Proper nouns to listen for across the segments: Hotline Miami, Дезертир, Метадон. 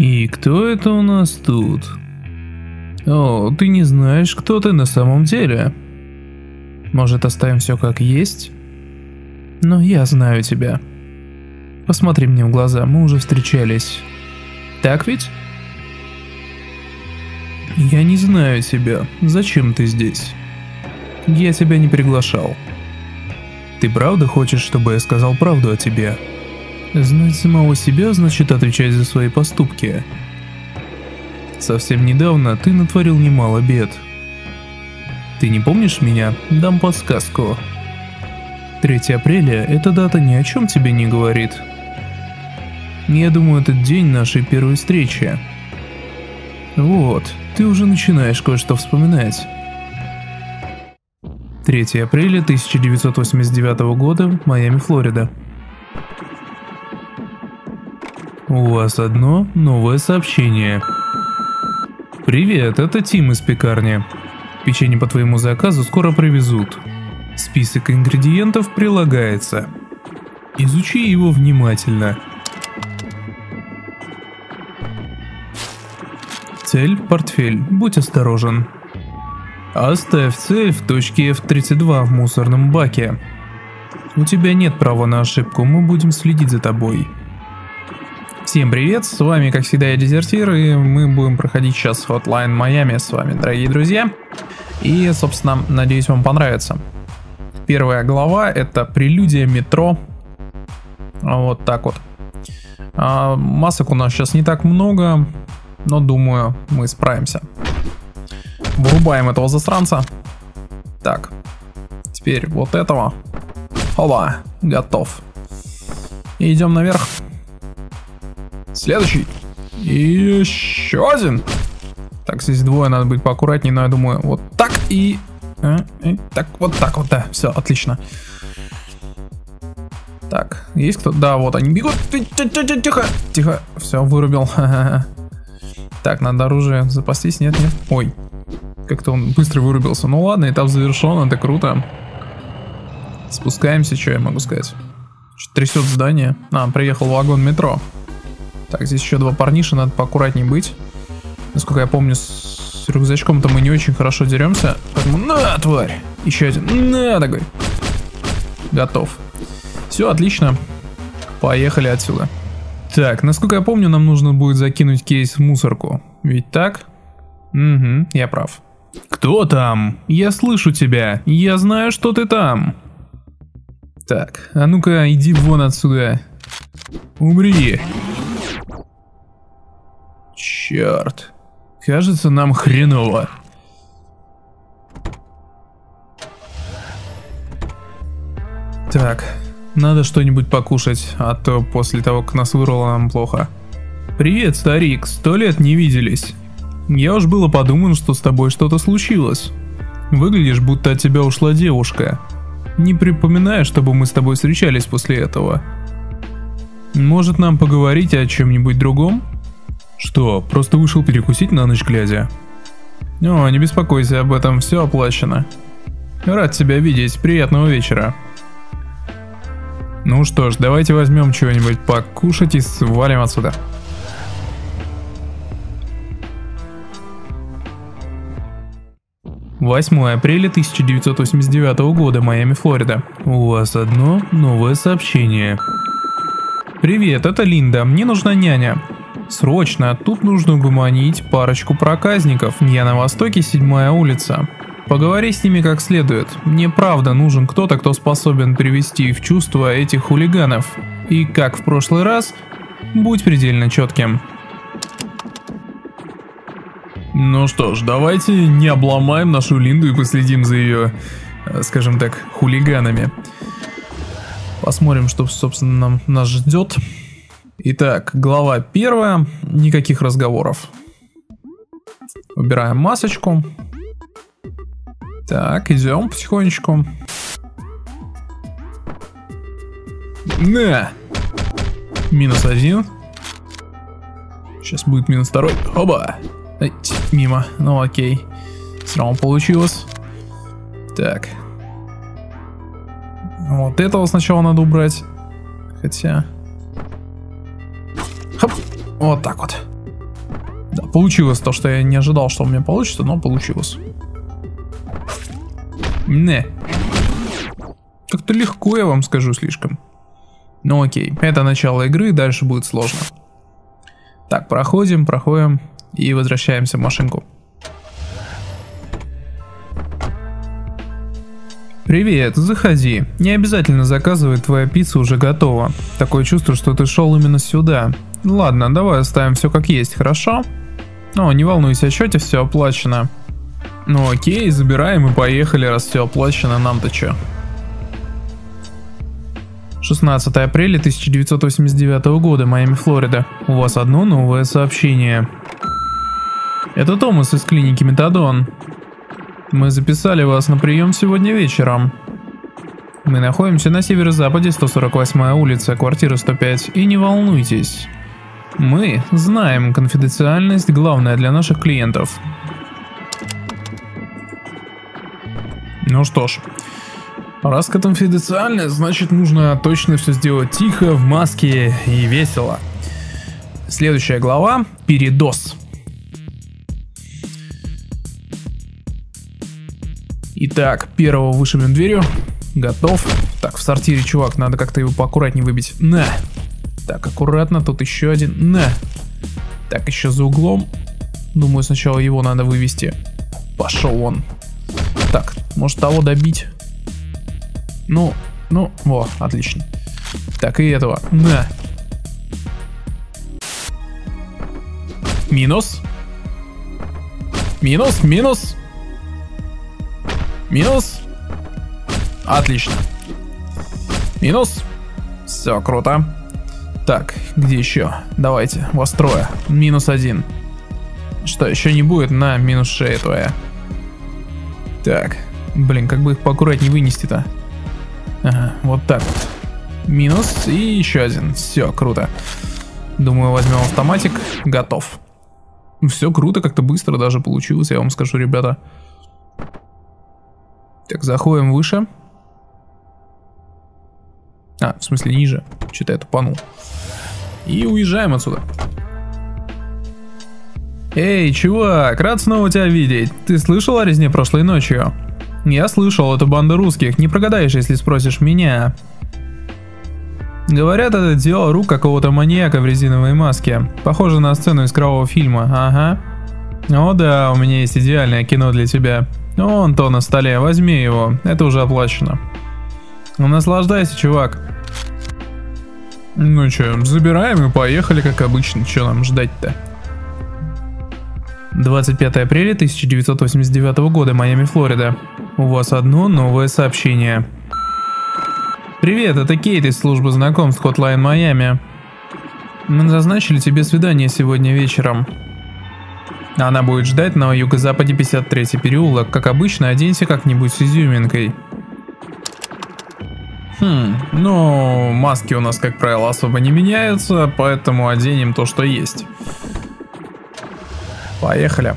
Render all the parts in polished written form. И кто это у нас тут? О, ты не знаешь, кто ты на самом деле. Может, оставим все как есть? Но я знаю тебя. Посмотри мне в глаза, мы уже встречались. Так ведь? Я не знаю тебя. Зачем ты здесь? Я тебя не приглашал. Ты правда хочешь, чтобы я сказал правду о тебе? Знать самого себя значит отвечать за свои поступки. Совсем недавно ты натворил немало бед. Ты не помнишь меня? Дам подсказку. 3 апреля эта дата ни о чем тебе не говорит. Я думаю, этот день нашей первой встречи. Вот, ты уже начинаешь кое-что вспоминать. 3 апреля 1989 года, Майами, Флорида. У вас одно новое сообщение. Привет, это Тим из пекарни. Печенье по твоему заказу скоро привезут. Список ингредиентов прилагается. Изучи его внимательно. Цель – портфель. Будь осторожен. Оставь цель в точке F32 в мусорном баке. У тебя нет права на ошибку, мы будем следить за тобой. Всем привет, с вами как всегда я Дезертир, и мы будем проходить сейчас Hotline Miami с вами, дорогие друзья. И, собственно, надеюсь, вам понравится. Первая глава — это прелюдия метро. Вот так вот. Масок у нас сейчас не так много, но думаю, мы справимся. Вырубаем этого засранца. Так, теперь вот этого. Опа, готов. И идем наверх. Следующий. И еще один. Так, здесь двое, надо быть поаккуратнее, но я думаю, вот так и так вот, да, все, отлично. Так, есть кто? Да, вот они бегут. Тихо, тихо, все, вырубил. Так, надо оружие запастись, нет, нет. Ой, как-то он быстро вырубился. Ну ладно, этап завершен, это круто. Спускаемся, что я могу сказать. Трясет здание. А, приехал вагон метро. Так, здесь еще два парниша, надо поаккуратнее быть. Насколько я помню, с рюкзачком-то мы не очень хорошо деремся. Поэтому, на, тварь! Еще один. На, такой. Готов. Все, отлично. Поехали отсюда. Так, насколько я помню, нам нужно будет закинуть кейс в мусорку. Ведь так? Угу, я прав. Кто там? Я слышу тебя. Я знаю, что ты там. Так, а ну-ка, иди вон отсюда. Умри. Черт. Кажется, нам хреново. Так, надо что-нибудь покушать, а то после того, как нас вырвало, нам плохо. Привет, старик, 100 лет не виделись. Я уж было подумал, что с тобой что-то случилось. Выглядишь, будто от тебя ушла девушка. Не припоминаю, чтобы мы с тобой встречались после этого. Может, нам поговорить о чем-нибудь другом? Что, просто вышел перекусить на ночь глядя? О, не беспокойся об этом, все оплачено. Рад тебя видеть, приятного вечера. Ну что ж, давайте возьмем чего-нибудь покушать и свалим отсюда. «8 апреля 1989 года, Майами, Флорида. У вас одно новое сообщение. Привет, это Линда, мне нужна няня. Срочно, тут нужно угомонить парочку проказников. Я на востоке, 7-я улица. Поговори с ними как следует. Мне правда нужен кто-то, кто способен привести в чувство этих хулиганов. И как в прошлый раз, будь предельно четким. Ну что ж, давайте не обломаем нашу Линду и последим за ее, скажем так, хулиганами. Посмотрим, что, собственно, нас ждет. Итак, глава 1. Никаких разговоров. Убираем масочку. Так, идем потихонечку. На! -1. Сейчас будет -2. Оба! Мимо. Ну окей. Все равно получилось. Так. Вот этого сначала надо убрать. Хотя... Хоп. Вот так вот. Да, получилось то, что я не ожидал, что у меня получится, но получилось. Не. Как-то легко, я вам скажу, слишком. Ну окей, это начало игры, дальше будет сложно. Так, проходим и возвращаемся в машинку. Привет, заходи. Не обязательно заказывать, твоя пицца уже готова. Такое чувство, что ты шел именно сюда. Ладно, давай оставим все как есть, хорошо? О, не волнуйся, о счете все оплачено. Ну окей, забираем и поехали, раз все оплачено, нам-то че. 16 апреля 1989 года, Майами, Флорида. У вас одно новое сообщение. Это Томас из клиники Метадон. Мы записали вас на прием сегодня вечером. Мы находимся на северо-западе, 148-я улица, квартира 105, и не волнуйтесь. Мы знаем, конфиденциальность главная для наших клиентов. Ну что ж, раз конфиденциальность, значит нужно точно все сделать тихо, в маске и весело. Следующая глава – передоз. Итак, первого вышибем дверью. Готов. Так, в сортире, чувак, надо как-то его поаккуратнее выбить. На. Так, аккуратно, тут еще один. На. Так, еще за углом. Думаю, сначала его надо вывести. Пошел он. Так, может того добить. Ну, во, отлично. Так, и этого. На. Минус. Минус. Отлично. Минус. Все, круто. Так, где еще? Давайте, вас трое. Минус один. Что, еще не будет? На, минус шея твоя. Так, блин, как бы их поаккуратнее вынести-то. Ага, вот так вот. Минус и еще один. Все, круто. Думаю, возьмем автоматик. Готов. Все круто, как-то быстро даже получилось, я вам скажу, ребята. Так, заходим выше. А, в смысле ниже. Что-то я тупанул. И уезжаем отсюда. Эй, чувак, рад снова тебя видеть. Ты слышал о резне прошлой ночью? Я слышал, это банда русских. Не прогадаешь, если спросишь меня. Говорят, это дело рук какого-то маньяка в резиновой маске. Похоже на сцену из кровавого фильма. Ага. О да, у меня есть идеальное кино для тебя. Вон то на столе, возьми его, это уже оплачено. Наслаждайся, чувак. Ну чё, забираем и поехали, как обычно, чё нам ждать-то? 25 апреля 1989 года, Майами, Флорида. У вас одно новое сообщение. Привет, это Кейт из службы знакомств Hotline Miami. Мы назначили тебе свидание сегодня вечером. Она будет ждать на юго-западе 53-й переулок. Как обычно, оденься как-нибудь с изюминкой. Ну, маски у нас, как правило, особо не меняются, поэтому оденем то, что есть. Поехали.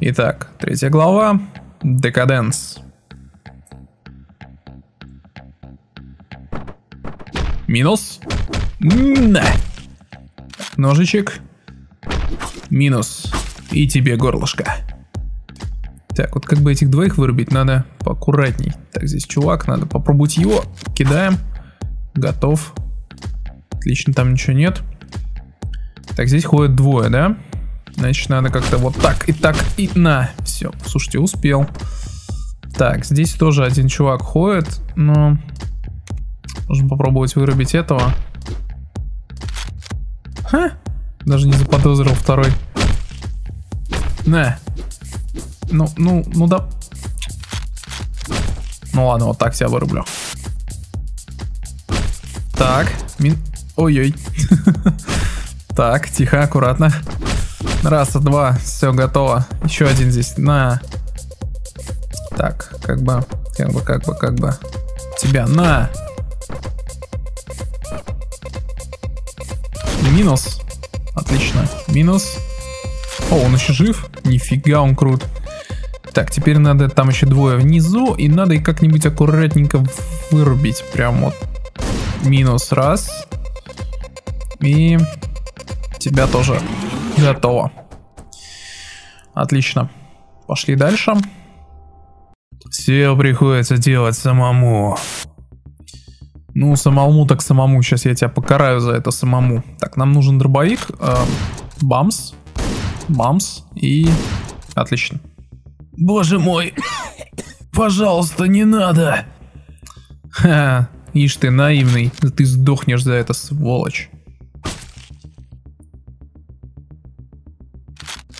Итак, третья глава. Декаденс. Минус. Ножичек. Минус. И тебе горлышко. Так, вот как бы этих двоих вырубить, надо поаккуратней. Так, здесь чувак, надо попробовать его. Кидаем. Готов. Отлично, там ничего нет. Так, здесь ходят двое, да? Значит, надо как-то вот так, и на. Все, слушайте, успел. Так, здесь тоже один чувак ходит, но... Можно попробовать вырубить этого. Ха! Даже не заподозрил второй. На. Ну да. Ну ладно, вот так тебя вырублю. Так. Ой-ой. Так, тихо, аккуратно. Раз, два, все готово. Еще один здесь. На. Так, как бы. Тебя, на. Минус. Отлично. Минус. О, он еще жив? Нифига, он крут. Так, теперь надо, там еще двое внизу, и надо их как-нибудь аккуратненько вырубить. Прям вот. Минус раз. И тебя тоже. Готово. Отлично. Пошли дальше. Все приходится делать самому. Ну, самому так самому. Сейчас я тебя покараю за это самому. Так, нам нужен дробовик. Бамс. Бамс. И... Отлично. Боже мой. Пожалуйста, не надо. Ха, ишь ты наивный. Ты сдохнешь за это, сволочь.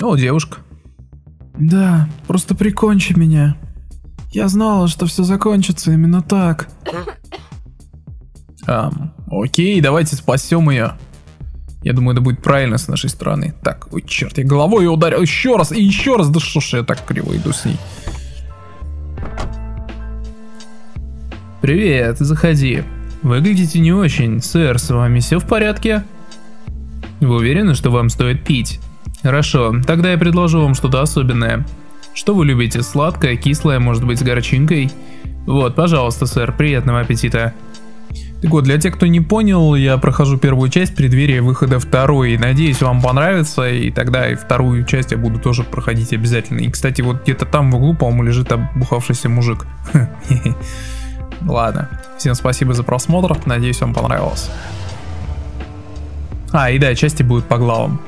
О, девушка. Да, просто прикончи меня. Я знала, что все закончится именно так. Окей, давайте спасем ее. Я думаю, это будет правильно с нашей стороны. Так, ой, черт, я головой ее ударил. Еще раз, и еще раз. Да что ж я так криво иду с ней. Привет, заходи. Выглядите не очень, сэр, с вами все в порядке? Вы уверены, что вам стоит пить? Хорошо, тогда я предложу вам что-то особенное. Что вы любите, сладкое, кислое, может быть, с горчинкой? Вот, пожалуйста, сэр, приятного аппетита. Так вот, для тех, кто не понял, я прохожу первую часть в преддверии выхода второй. Надеюсь, вам понравится, и тогда и вторую часть я буду тоже проходить обязательно. И, кстати, вот где-то там в углу, по-моему, лежит оббухавшийся мужик. Ладно, всем спасибо за просмотр, надеюсь, вам понравилось. И да, части будут по главам.